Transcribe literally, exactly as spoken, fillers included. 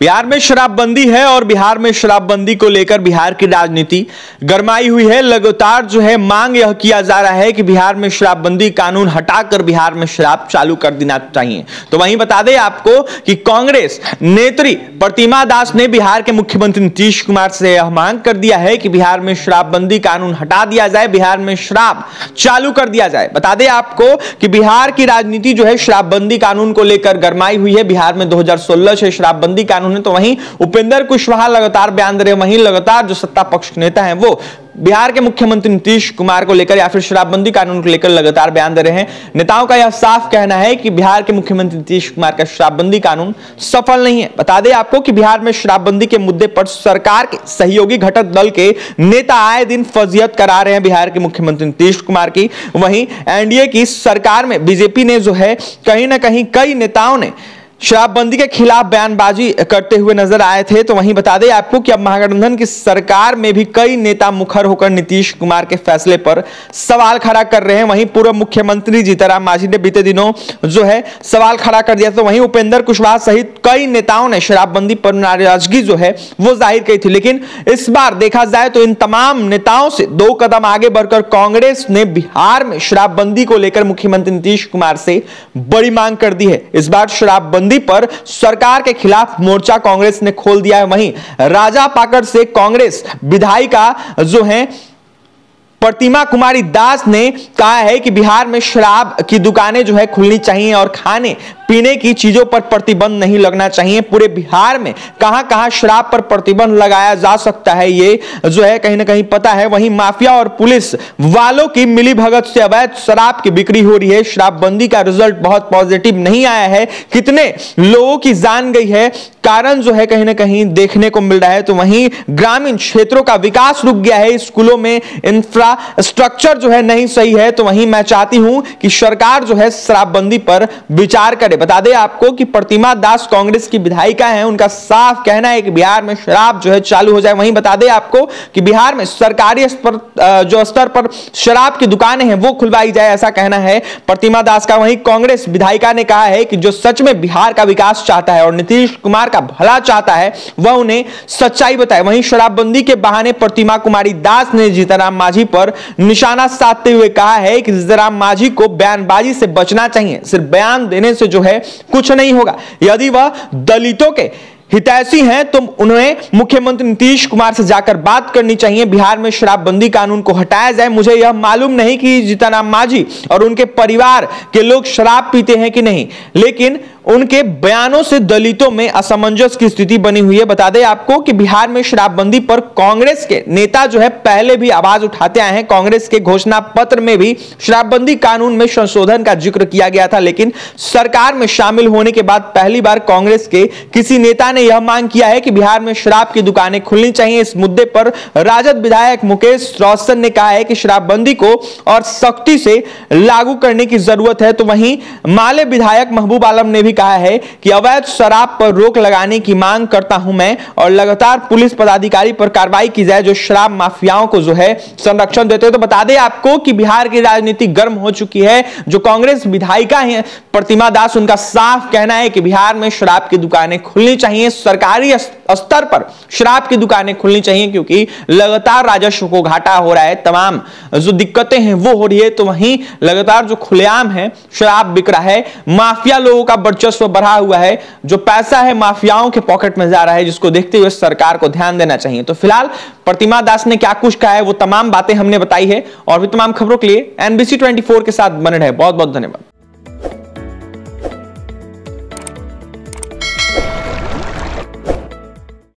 बिहार में शराबबंदी है और बिहार में शराबबंदी को लेकर बिहार की राजनीति गरमाई हुई है। लगातार जो है मांग यह किया जा रहा है कि बिहार में शराबबंदी कानून हटाकर बिहार में शराब चालू कर देना चाहिए। तो वहीं बता दें आपको कि कांग्रेस नेत्री प्रतिमा दास ने बिहार के मुख्यमंत्री नीतीश कुमार से यह मांग कर दिया है कि बिहार में शराबबंदी कानून हटा दिया जाए, बिहार में शराब चालू कर दिया जाए। बता दें आपको कि बिहार की राजनीति जो है शराबबंदी कानून को लेकर गरमाई हुई है। बिहार में दो हजार सोलह से शराबबंदी कानून, तो वहीं उपेंद्र कुशवाहा लगातार बयान दे रहे, वहीं लगातार जो सत्ता पक्ष नेता हैं वो बिहार के मुख्यमंत्री नीतीश कुमार को लेकर या फिर शराबबंदी कानून को लेकर लगातार बयान दे रहे हैं। नेताओं का यह साफ कहना है कि बिहार के मुख्यमंत्री नीतीश कुमार का शराबबंदी कानून सफल नहीं है। बता दें आपको कि बिहार में शराबबंदी के मुद्दे पर सरकार के सहयोगी घटक दल के नेता आए दिन फजीहत करा रहे हैं बिहार के मुख्यमंत्री नीतीश कुमार की। वहीं एनडीए की सरकार में बीजेपी ने जो है कहीं ना कहीं कई नेताओं ने शराबबंदी के खिलाफ बयानबाजी करते हुए नजर आए थे। तो वहीं बता दें आपको कि अब महागठबंधन की सरकार में भी कई नेता मुखर होकर नीतीश कुमार के फैसले पर सवाल खड़ा कर रहे हैं। वहीं पूर्व मुख्यमंत्री जीतन राम मांझी ने बीते दिनों जो है सवाल खड़ा कर दिया। तो वहीं उपेंद्र कुशवाहा सहित कई नेताओं ने शराबबंदी पर नाराजगी जो है वो जाहिर की थी, लेकिन इस बार देखा जाए तो इन तमाम नेताओं से दो कदम आगे बढ़कर कांग्रेस ने बिहार में शराबबंदी को लेकर मुख्यमंत्री नीतीश कुमार से बड़ी मांग कर दी है। इस बार शराबबंदी पर सरकार के खिलाफ मोर्चा कांग्रेस ने खोल दिया है। वहीं राजा पाकड़ से कांग्रेस विधायिका जो है प्रतिमा कुमारी दास ने कहा है कि बिहार में शराब की दुकानें जो है खुलनी चाहिए और खाने पीने की चीजों पर प्रतिबंध नहीं लगना चाहिए। पूरे बिहार में कहां कहां शराब पर प्रतिबंध लगाया जा सकता है ये जो है कहीं ना कहीं पता है। वहीं माफिया और पुलिस वालों की मिलीभगत से अवैध शराब की बिक्री हो रही है। शराबबंदी का रिजल्ट बहुत पॉजिटिव नहीं आया है, कितने लोगों की जान गई है, कारण जो है कहीं ना कहीं देखने को मिल रहा है। तो वहीं ग्रामीण क्षेत्रों का विकास रुक गया है, स्कूलों में इंफ्रास्ट्रक्चर जो है नहीं सही है। तो वहीं मैं चाहती हूं कि सरकार जो है शराबबंदी पर विचार करे। बता दें आपको कि प्रतिमा दास कांग्रेस की विधायिका हैं, उनका साफ कहना है कि बिहार में शराब जो है चालू हो जाए। वहीं बता दें आपको कि बिहार में सरकारी जो स्तर पर शराब की दुकानें हैं वो खुलवाई जाए, ऐसा कहना है प्रतिमा दास का। वहीं कांग्रेस विधायिका ने कहा है कि जो सच में बिहार का विकास चाहता है और नीतीश कुमार का भला चाहता है वह उन्हें सच्चाई बताए। वहीं शराबबंदी के बहाने प्रतिमा कुमारी दास ने जीतन राम मांझी पर निशाना साधते हुए कहा है कि जीतन राम मांझी को बयानबाजी से बचना चाहिए, सिर्फ बयान देने से जो है कुछ नहीं होगा। यदि वह दलितों के हितैषी हैं तो उन्हें मुख्यमंत्री नीतीश कुमार से जाकर बात करनी चाहिए। बिहार में शराबबंदी कानून को हटाया जाए। मुझे यह मालूम नहीं कि जीतन राम मांझी और उनके परिवार के लोग शराब पीते हैं कि नहीं, लेकिन उनके बयानों से दलितों में असमंजस की स्थिति बनी हुई है। बता दें आपको कि बिहार में शराबबंदी पर कांग्रेस के नेता जो है पहले भी आवाज उठाते आए हैं। कांग्रेस के घोषणा पत्र में भी शराबबंदी कानून में संशोधन का जिक्र किया गया था, लेकिन सरकार में शामिल होने के बाद पहली बार कांग्रेस के किसी नेता ने यह मांग किया है कि बिहार में शराब की दुकानें खुलनी चाहिए। इस मुद्दे पर राजद विधायक मुकेश रॉसन ने कहा है कि शराबबंदी को और सख्ती से लागू करने की जरूरत है। तो वहीं माले विधायक महबूब आलम ने भी कहा है कि अवैध शराब पर रोक लगाने की मांग करता हूं मैं और लगातार पुलिस पदाधिकारी पर कार्रवाई की जाए जो शराब माफियाओं को जो है संरक्षण देते हैं। तो बता दें आपको कि बिहार की राजनीति गर्म हो चुकी है। जो कांग्रेस विधायिका हैं प्रतिमा दास, उनका साफ कहना है कि बिहार में शराब की दुकानें खुलनी चाहिए, सरकारी स्तर पर शराब की दुकानें खुलनी चाहिए, क्योंकि लगातार राजस्व को घाटा हो रहा है, तमाम जो दिक्कतें हैं वो हो रही है। तो वहीं लगातार जो खुलेआम है शराब बिक रहा है, माफिया लोगों का वर्चस्व बढ़ा हुआ है, जो पैसा है माफियाओं के पॉकेट में जा रहा है, जिसको देखते हुए सरकार को ध्यान देना चाहिए। तो फिलहाल प्रतिमा दास ने क्या कुछ कहा है वो तमाम बातें हमने बताई है। और भी तमाम खबरों के लिए एनबीसी ट्वेंटी फोर के साथ बने रहे। बहुत बहुत धन्यवाद।